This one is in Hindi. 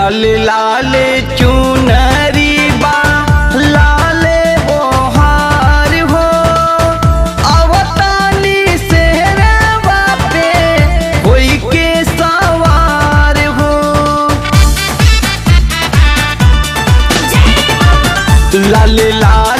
लाले लाले चुनरी बा लाले बोहार हो अवतानी से बापे कोई के सवार हो। लाले लाले